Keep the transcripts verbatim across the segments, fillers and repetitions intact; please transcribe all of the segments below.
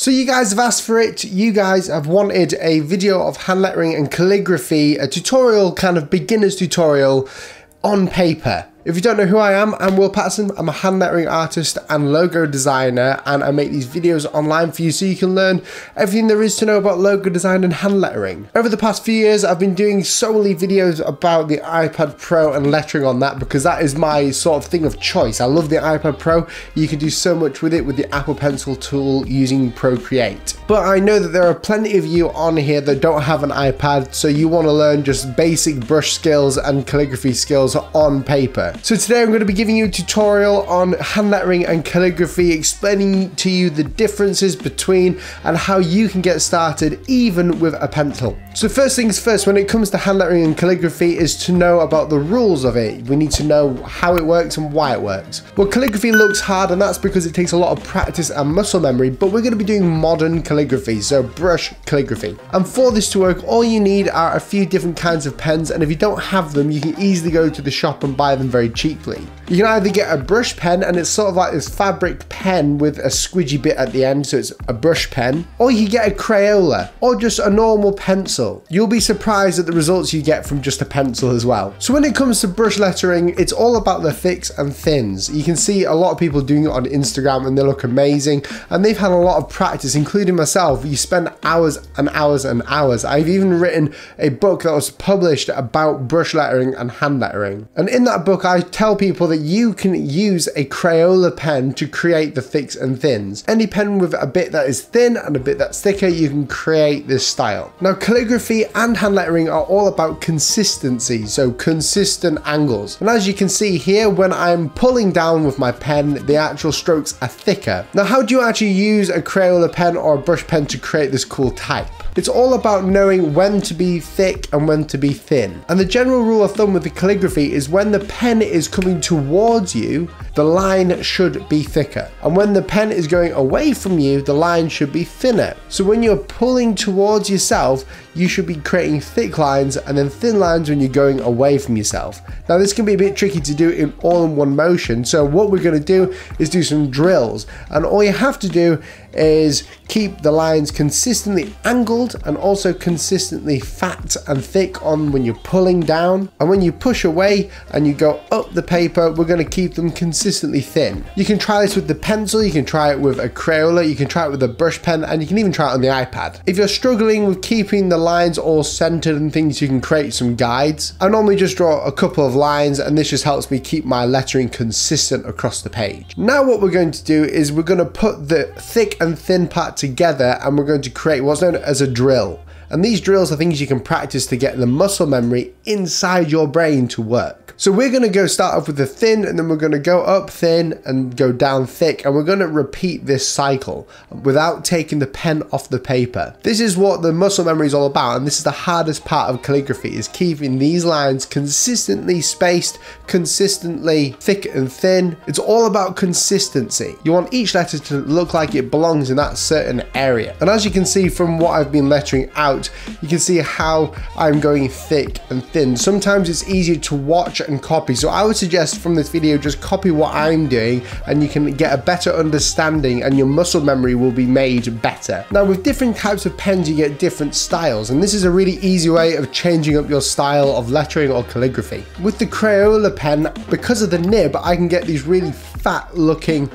So you guys have asked for it, you guys have wanted a video of hand lettering and calligraphy, a tutorial, kind of beginner's tutorial on paper. If you don't know who I am, I'm Will Patterson. I'm a hand lettering artist and logo designer, and I make these videos online for you so you can learn everything there is to know about logo design and hand lettering. Over the past few years, I've been doing solely videos about the iPad Pro and lettering on that because that is my sort of thing of choice. I love the iPad Pro. You can do so much with it with the Apple Pencil tool using Procreate. But I know that there are plenty of you on here that don't have an iPad, so you want to learn just basic brush skills and calligraphy skills on paper. So today I'm going to be giving you a tutorial on hand lettering and calligraphy, explaining to you the differences between and how you can get started even with a pencil. So first things first, when it comes to hand lettering and calligraphy, is to know about the rules of it. We need to know how it works and why it works. Well, calligraphy looks hard, and that's because it takes a lot of practice and muscle memory, but we're going to be doing modern calligraphy, so brush calligraphy. And for this to work, all you need are a few different kinds of pens, and if you don't have them, you can easily go to the shop and buy them very cheaply. You can either get a brush pen, and it's sort of like this fabric pen with a squidgy bit at the end, so it's a brush pen, or you can get a Crayola, or just a normal pencil. You'll be surprised at the results you get from just a pencil as well. So when it comes to brush lettering, it's all about the thicks and thins. You can see a lot of people doing it on Instagram and they look amazing, and they've had a lot of practice, including myself. You spend hours and hours and hours. I've even written a book that was published about brush lettering and hand lettering. And in that book, I tell people that you can use a Crayola pen to create the thicks and thins. Any pen with a bit that is thin and a bit that's thicker, you can create this style. Now, calligraphy and hand lettering are all about consistency, so consistent angles. And as you can see here, when I'm pulling down with my pen, the actual strokes are thicker. Now, how do you actually use a Crayola pen or a brush pen to create this cool type? It's all about knowing when to be thick and when to be thin. And the general rule of thumb with the calligraphy is when the pen is coming towards you, the line should be thicker. And when the pen is going away from you, the line should be thinner. So when you're pulling towards yourself, you should be creating thick lines and then thin lines when you're going away from yourself. Now, this can be a bit tricky to do in all in one motion. So what we're going to do is do some drills. And all you have to do is keep the lines consistently angled and also consistently fat and thick on when you're pulling down. And when you push away and you go up the paper, we're going to keep them consistently thin. You can try this with the pencil, you can try it with a Crayola, you can try it with a brush pen, and you can even try it on the iPad. If you're struggling with keeping the lines all centered and things, you can create some guides. I normally just draw a couple of lines, and this just helps me keep my lettering consistent across the page. Now what we're going to do is we're going to put the thick and thin part together, and we're going to create what's known as a drill. And these drills are things you can practice to get the muscle memory inside your brain to work. So we're going to go start off with the thin, and then we're going to go up thin and go down thick, and we're going to repeat this cycle without taking the pen off the paper. This is what the muscle memory is all about, and this is the hardest part of calligraphy, is keeping these lines consistently spaced, consistently thick and thin. It's all about consistency. You want each letter to look like it belongs in that certain area. And as you can see from what I've been lettering out, you can see how I'm going thick and thin. Sometimes it's easier to watch and copy, so I would suggest from this video just copy what I'm doing, and you can get a better understanding and your muscle memory will be made better. Now, with different types of pens you get different styles, and this is a really easy way of changing up your style of lettering or calligraphy. With the Crayola pen, because of the nib, I can get these really fat looking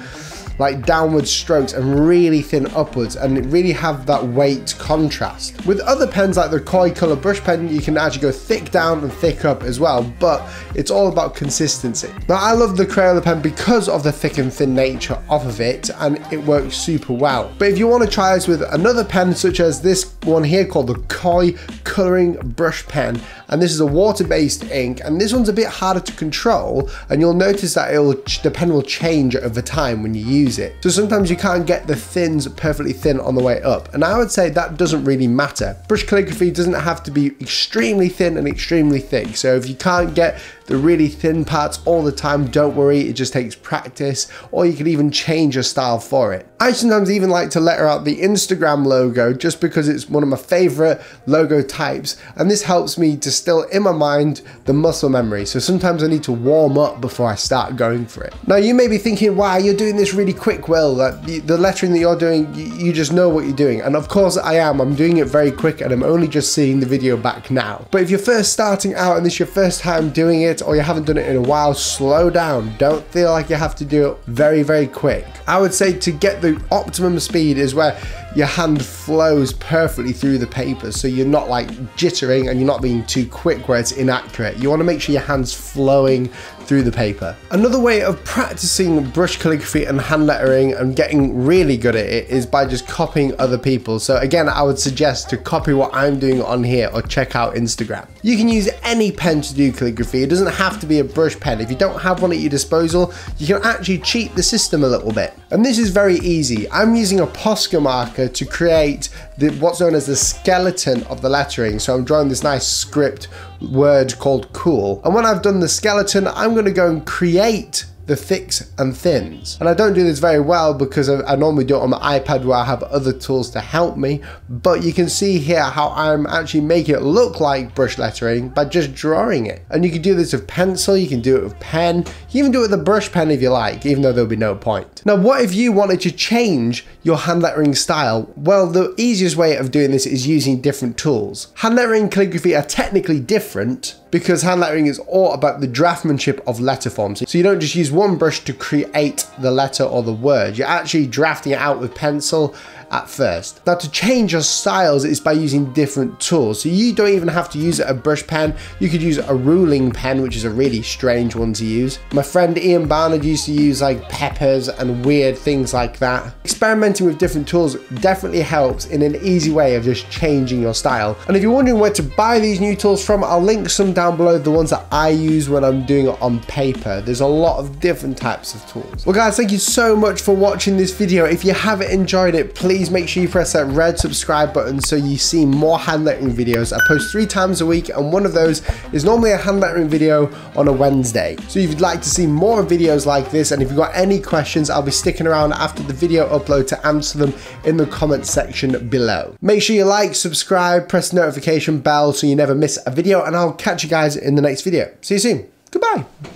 like downward strokes and really thin upwards, and really have that weight contrast. With other pens like the Koi Color Brush Pen, you can actually go thick down and thick up as well, but it's all about consistency. Now, I love the Crayola pen because of the thick and thin nature off of it, and it works super well. But if you want to try this with another pen, such as this one here called the Koi Coloring Brush Pen, and this is a water-based ink, and this one's a bit harder to control, and you'll notice that it'll, the pen will change over time when you use it. So sometimes you can't get the thins perfectly thin on the way up, and I would say that doesn't really matter. Brush calligraphy doesn't have to be extremely thin and extremely thick, so if you can't get the really thin parts all the time, don't worry, it just takes practice, or you can even change your style for it. I sometimes even like to letter out the Instagram logo just because it's one of my favorite logo types, and this helps me to still in my mind the muscle memory, so sometimes I need to warm up before I start going for it. Now you may be thinking, wow, you're doing this really quick, Will, like the, the lettering that you're doing, you, you just know what you're doing, and of course I am, I'm doing it very quick and I'm only just seeing the video back now. But if you're first starting out and this is your first time doing it, or you haven't done it in a while, slow down. Don't feel like you have to do it very, very quick. I would say to get the optimum speed is where your hand flows perfectly through the paper, so you're not like jittering and you're not being too quick where it's inaccurate. You want to make sure your hand's flowing through the paper. Another way of practicing brush calligraphy and hand lettering and getting really good at it is by just copying other people. So again, I would suggest to copy what I'm doing on here or check out Instagram. You can use any pen to do calligraphy. It doesn't have to be a brush pen. If you don't have one at your disposal, you can actually cheat the system a little bit. And this is very easy. I'm using a Posca marker to create the, what's known as the skeleton of the lettering. So I'm drawing this nice script word called cool. And when I've done the skeleton, I'm going to go and create the thicks and thins. And I don't do this very well because I, I normally do it on my iPad where I have other tools to help me, but you can see here how I'm actually making it look like brush lettering by just drawing it. And you can do this with pencil, you can do it with pen, you can even do it with a brush pen if you like, even though there'll be no point. Now, what if you wanted to change your hand lettering style? Well, the easiest way of doing this is using different tools. Hand lettering and calligraphy are technically different, because hand lettering is all about the draftsmanship of letter forms. So you don't just use one brush to create the letter or the word. You're actually drafting it out with pencil at first. Now to change your styles is by using different tools. So you don't even have to use a brush pen. You could use a ruling pen, which is a really strange one to use. My friend Ian Barnard used to use like peppers and weird things like that. Experimenting with different tools definitely helps in an easy way of just changing your style. And if you're wondering where to buy these new tools from, I'll link some down Down below the ones that I use when I'm doing it on paper. There's a lot of different types of tools. Well guys, thank you so much for watching this video. If you haven't enjoyed it, please make sure you press that red subscribe button so you see more hand lettering videos. I post three times a week and one of those is normally a hand lettering video on a Wednesday. So if you'd like to see more videos like this, and if you've got any questions, I'll be sticking around after the video upload to answer them in the comment section below. Make sure you like, subscribe, press the notification bell so you never miss a video, and I'll catch you guys guys in the next video. See you soon. Goodbye.